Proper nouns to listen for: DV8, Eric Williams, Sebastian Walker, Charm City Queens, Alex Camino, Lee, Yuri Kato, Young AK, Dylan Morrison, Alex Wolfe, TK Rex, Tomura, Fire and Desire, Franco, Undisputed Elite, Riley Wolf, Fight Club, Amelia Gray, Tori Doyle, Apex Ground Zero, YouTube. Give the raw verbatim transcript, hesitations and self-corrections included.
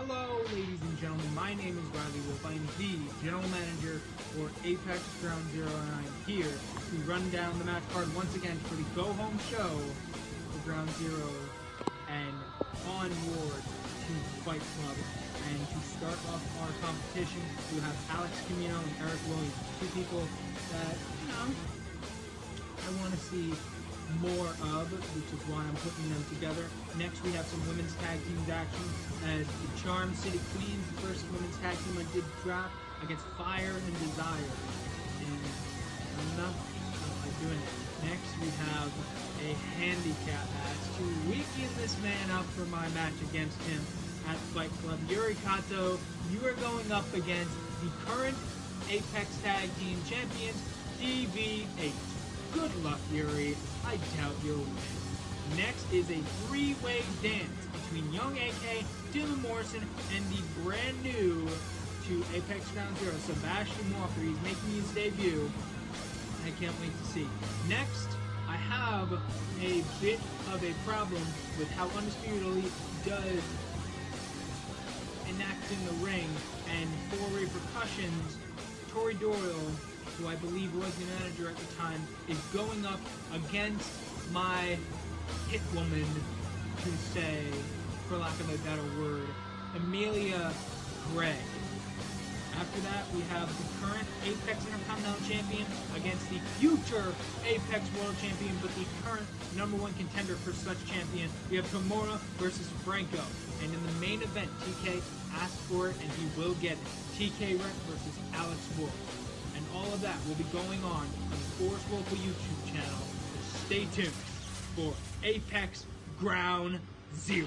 Hello, ladies and gentlemen. My name is Riley Wolf. I'm the general manager for Apex Ground Zero, and I'm here to run down the match card once again for the go-home show for Ground Zero and onward to Fight Club. And to start off our competition, we have Alex Camino and Eric Williams, two people that, you know, I want to see more of, which is why I'm putting them together. Next, we have some women's tag team action as the Charm City Queens, the first women's tag team I did drop against Fire and Desire. And I'm not, I'm not doing it. Next, we have a handicap match to weaken this man up for my match against him at Fight Club. Yuri Kato, you are going up against the current Apex Tag Team Champions, D V eight. Good luck, Yuri. I doubt you'll win. Next is a three-way dance between Young A K, Dylan Morrison, and the brand new to Apex Ground Zero, Sebastian Walker. He's making his debut. I can't wait to see. Next, I have a bit of a problem with how Undisputed Elite does enact in the ring, and for repercussions, Tori Doyle, who I believe was the manager at the time, is going up against my hit woman, to say, for lack of a better word, Amelia Gray. After that, we have the current Apex Intercontinental Champion against the future Apex World Champion, but the current number one contender for such champion. We have Tomura versus Franco. And in the main event, T K asked for it, and he will get it. T K Rex versus Alex Wolfe. All of that will be going on on the Force Local YouTube channel. So stay tuned for Apex Ground Zero.